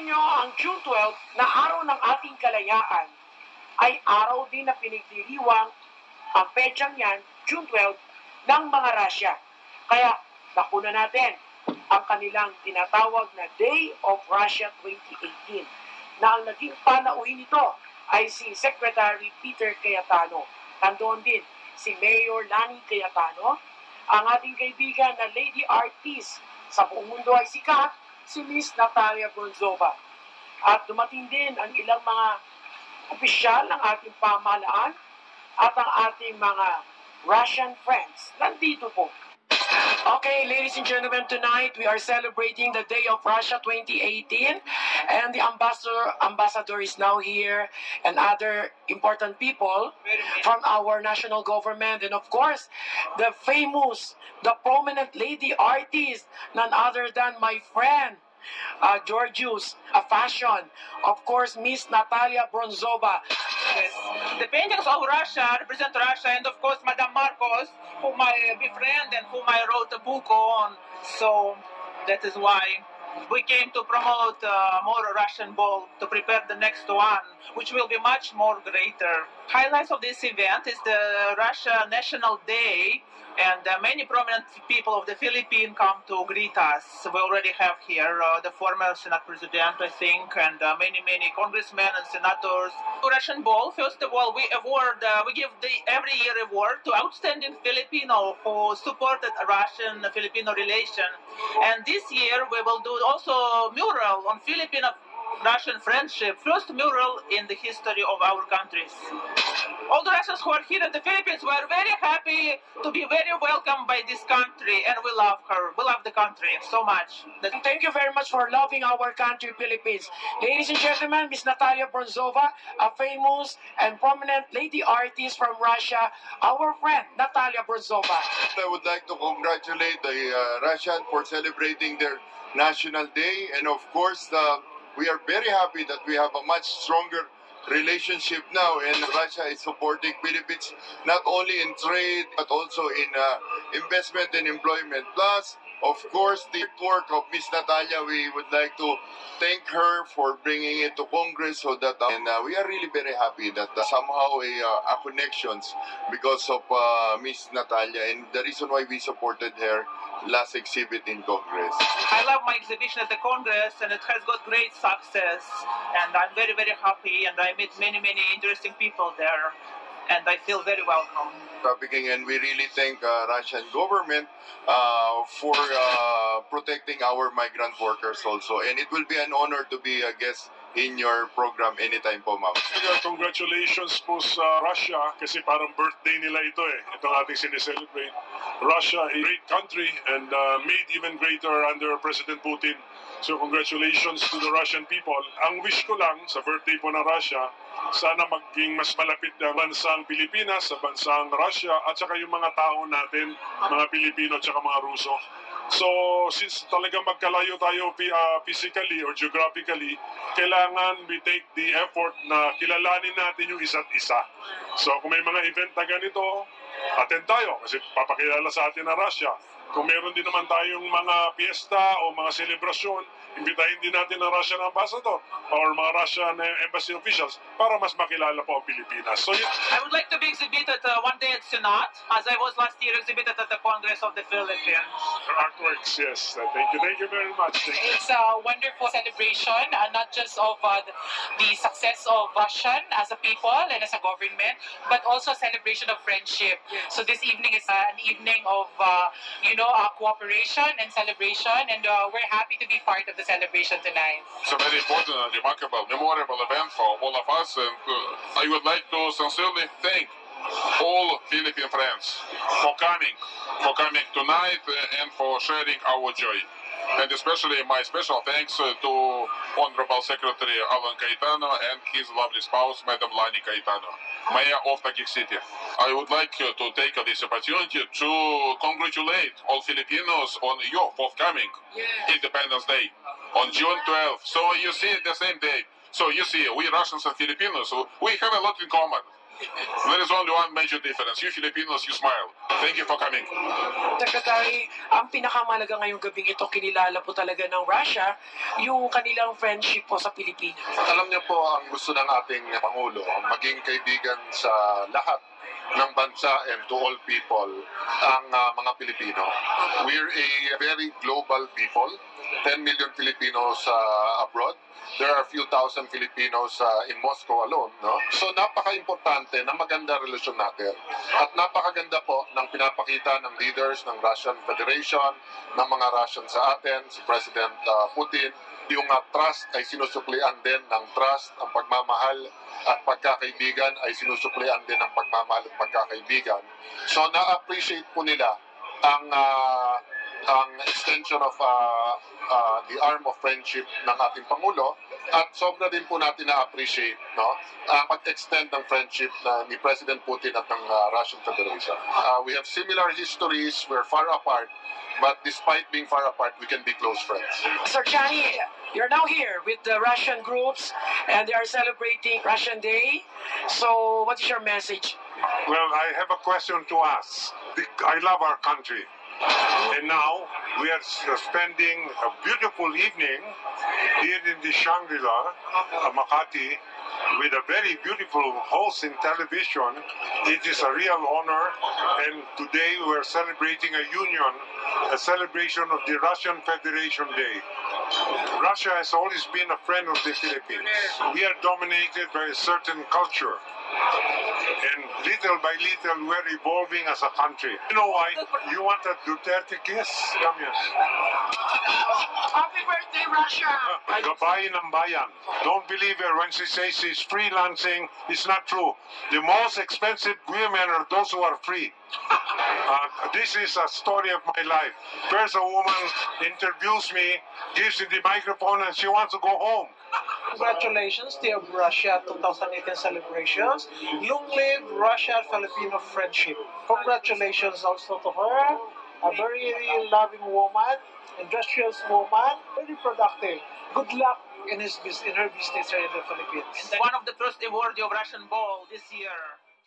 ninyo ang June 12 na araw ng ating kalayaan ay araw din na pinagdiriwang ang petsang yan, June 12, ng mga Russia. Kaya nakuna natin ang kanilang tinatawag na Day of Russia 2018 na ang naging panauhin nito ay si Secretary Peter Cayetano. Nandoon din si Mayor Lani Cayetano, ang ating kaibigan na lady artist sa buong mundo ay sikat, si Miss Natalya Bronzova. At dumating din ang ilang mga opisyal ng ating pamahalaan at ang ating mga Russian friends. Nandito po. Okay, ladies and gentlemen, tonight we are celebrating the Day of Russia 2018, and the ambassador is now here, and other important people from our national government, and of course, the famous, the prominent lady artist, none other than my friend, Georgius, a fashion, of course, Miss Natalya Bronzova. Yes. The paintings of Russia represent Russia, and of course, Madame Marcos, whom I befriend and whom I wrote a book on. So that is why we came to promote more Russian ball, to prepare the next one, which will be much more greater. Highlights of this event is the Russia National Day, and many prominent people of the Philippines come to greet us. We already have here the former Senate President, I think, and many congressmen and senators. Russian ball, first of all, we give every year award to outstanding Filipino who supported Russian-Filipino relation. And this year we will do also mural on Filipino-Russian friendship, first mural in the history of our countries. All the Russians who are here in the Philippines were very happy to be very welcomed by this country, and we love her. We love the country so much. Thank you very much for loving our country, Philippines. Ladies and gentlemen, Miss Natalya Bronzova, a famous and prominent lady artist from Russia, our friend Natalya Bronzova. I would like to congratulate the Russians for celebrating their National Day, and of course, we are very happy that we have a much stronger relationship now, and Russia is supporting Philippines not only in trade but also in investment and employment. Plus, of course, the work of Miss Natalya, we would like to thank her for bringing it to Congress, so that we are really very happy that somehow our connections because of Miss Natalya, and the reason why we supported her last exhibit in Congress. I love my exhibition at the Congress, and it has got great success, and I'm very happy, and I met many interesting people there, and I feel very welcome. And we really thank Russian government for protecting our migrant workers also. And it will be an honor to be a guest in your program anytime po, ma'am. Congratulations po sa Russia, kasi parang birthday nila ito eh. Ito ang ating sineselebrate. Russia is a great country, and made even greater under President Putin. So congratulations to the Russian people. Ang wish ko lang sa birthday po ng Russia, sana maging mas malapit na bansang Pilipinas sa bansang Russia, at saka yung mga tao natin, mga Pilipino at saka mga Ruso. So, since talagang magkalayo tayo physically or geographically, kailangan we take the effort na kilalanin natin yung isa't isa. So, kung may mga event na ganito, attend tayo kasi papakilala sa atin na Russia. Kung meron din naman tayong mga piyesta o mga selebrasyon, imbitahin din natin ang Russian ambassador or mga Russian embassy officials para mas makilala po ang Pilipinas. So, I would like to be exhibited one day at Senate, as I was last year exhibited at the Congress of the Philippines. Artworks, yes. Thank you very much. Thank you. It's a wonderful celebration, not just of the success of Russian as a people and as a government, but also a celebration of friendship. Yes. So this evening is an evening of, cooperation and celebration, and we're happy to be part of the celebration tonight. It's a very important and remarkable, memorable event for all of us, and I would like to sincerely thank all Philippine friends for coming tonight and for sharing our joy. And especially my special thanks to Honorable Secretary Allan Cayetano and his lovely spouse, Madam Lani Cayetano, Mayor of Taguig City. I would like to take this opportunity to congratulate all Filipinos on your forthcoming Independence Day on June 12th. So you see, the same day. So you see, we Russians and Filipinos, we have a lot in common. There is only one major difference. You Filipinos, you smile. Thank you for coming. Secretary, ang pinakamalaga ngayong gabing ito, kinilala po talaga ng Russia yung kanilang friendship po sa Pilipinas. Alam niyo po, ang gusto ng ating Pangulo, maging kaibigan sa lahat ng bansa and to all people ang mga Pilipino. We're a very global people. 10 million Filipinos abroad. There are a few thousand Filipinos in Moscow alone. No? So napaka-importante na maganda relasyon natin. At napakaganda po ng pinapakita ng leaders ng Russian Federation, ng mga Russian sa atin, si President Putin. Yung trust ay sinusuklian din ng trust, ang pagmamahal at pagkakaibigan ay sinusuklian din ng pagmamahal at pagkakaibigan. So na-appreciate po nila ang extension of the arm of friendship ng ating Pangulo at sobra din po natin na-appreciate ang pag-extend ng friendship ni President Putin at ng Russian Federation. We have similar histories, we're far apart, but despite being far apart, we can be close friends. Sir Johnny, you're now here with the Russian groups and they are celebrating Russian Day. So what is your message? Well, I have a question to ask. I love our country. And now we are spending a beautiful evening here in the Shangri-La, Makati, with a very beautiful host in television. It is a real honor, and today we are celebrating a union, a celebration of the Russian Federation Day. Russia has always been a friend of the Philippines. We are dominated by a certain culture. And little by little, we're evolving as a country. You know why? You want a Duterte kiss? Come here. Happy birthday, Russia! Goodbye, Nambayan. Don't believe her when she says she's freelancing. It's not true. The most expensive women are those who are free. This is a story of my life. First, a woman interviews me, gives me the microphone, and she wants to go home. Congratulations, dear Russia 2018 celebrations. Long live Russia-Filipino friendship. Congratulations also to her. A very, very loving woman, industrious woman, very productive. Good luck in her business here in the Philippines. One of the first awards of Russian Ball this year.